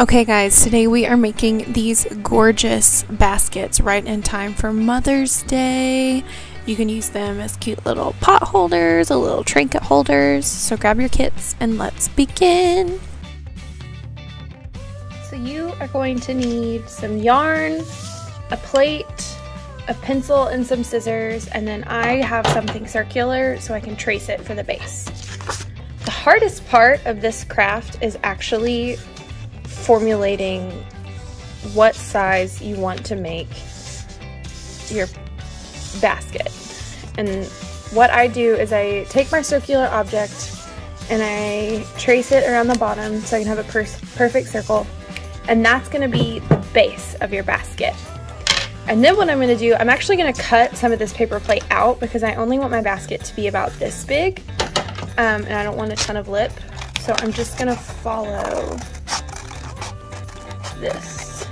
Okay guys, today we are making these gorgeous baskets right in time for Mother's Day. You can use them as cute little pot holders, or little trinket holders. So grab your kits and let's begin. So you are going to need some yarn, a plate, a pencil and some scissors, and then I have something circular so I can trace it for the base. The hardest part of this craft is actually formulating what size you want to make your basket. And what I do is I take my circular object and I trace it around the bottom so I can have a perfect circle, and that's going to be the base of your basket. And then what I'm going to do, I'm actually going to cut some of this paper plate out because I only want my basket to be about this big, and I don't want a ton of lip, so I'm just going to follow this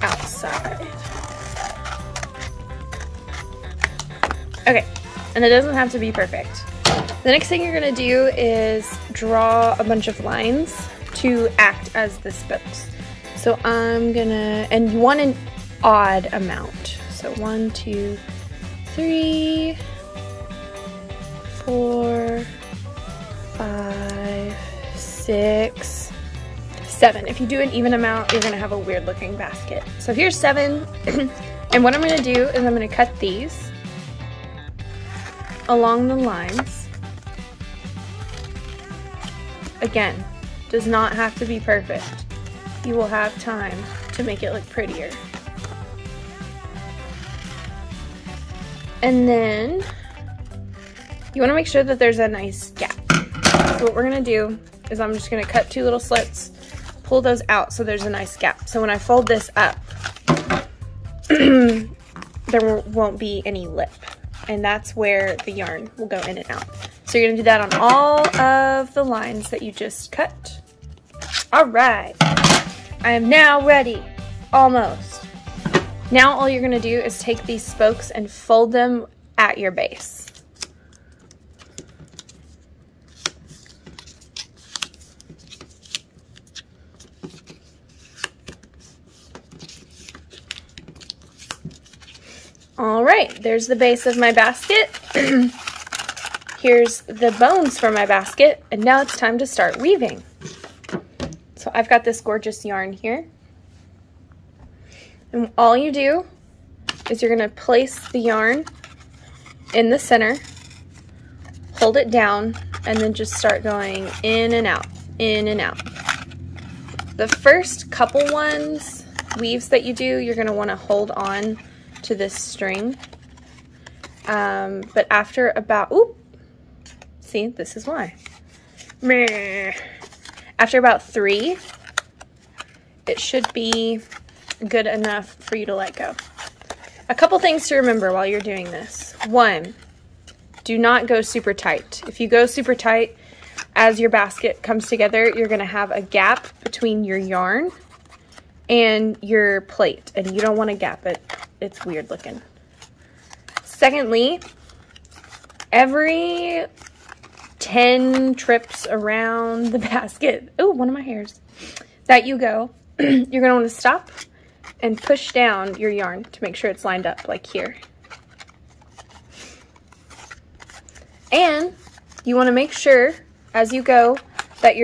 outside. Okay, and it doesn't have to be perfect. The next thing you're going to do is draw a bunch of lines to act as the spokes. So I'm going to, and you want an odd amount. So 1, 2, 3, 4, 5, 6, 7. If you do an even amount, you're going to have a weird looking basket. So here's 7. And what I'm going to do is I'm going to cut these along the lines. Again, does not have to be perfect. You will have time to make it look prettier. And then you want to make sure that there's a nice gap. So what we're going to do is I'm just going to cut 2 little slits, pull those out so there's a nice gap. So when I fold this up, there won't be any lip. And that's where the yarn will go in and out. So you're going to do that on all of the lines that you just cut. All right. I am now ready. Almost. Now all you're going to do is take these spokes and fold them at your base. All right, there's the base of my basket. Here's the bones for my basket, and now it's time to start weaving. So I've got this gorgeous yarn here. And all you do is you're gonna place the yarn in the center, hold it down, and then just start going in and out, in and out. The first couple weaves that you do, you're gonna wanna hold on to this string, but after about, oop, see, this is why. After about 3, it should be good enough for you to let go. A couple things to remember while you're doing this. 1, do not go super tight. If you go super tight, as your basket comes together, you're gonna have a gap between your yarn and your plate, and you don't wanna gap it. It's weird looking. Secondly, every 10 trips around the basket, oh, one of my hairs, that you go, you're gonna wanna stop and push down your yarn to make sure it's lined up like here. And you wanna make sure as you go that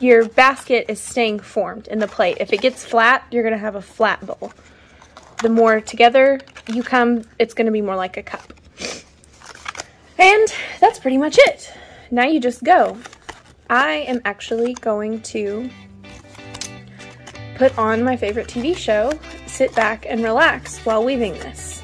your basket is staying formed in the plate. If it gets flat, you're gonna have a flat bowl. The more together you come, it's going to be more like a cup. And that's pretty much it. Now you just go. I am actually going to put on my favorite TV show, sit back and relax while weaving this.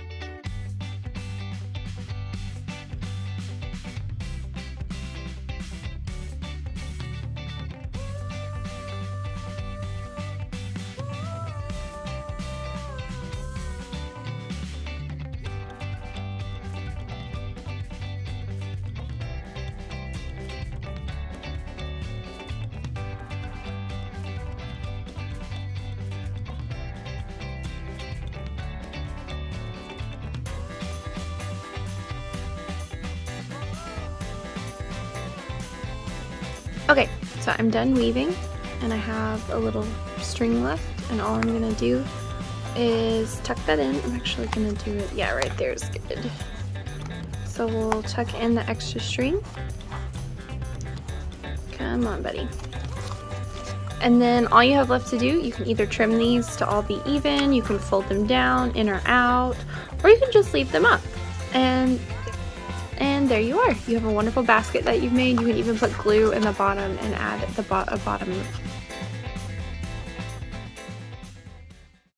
Okay, so I'm done weaving. and I have a little string left, and all I'm gonna do is tuck that in. I'm actually gonna do it, yeah, right there is good. So we'll tuck in the extra string. Come on, buddy. And then all you have left to do, you can either trim these to all be even, you can fold them down, in or out, or you can just leave them up. And there you are. You have a wonderful basket that you've made. You can even put glue in the bottom and add the bottom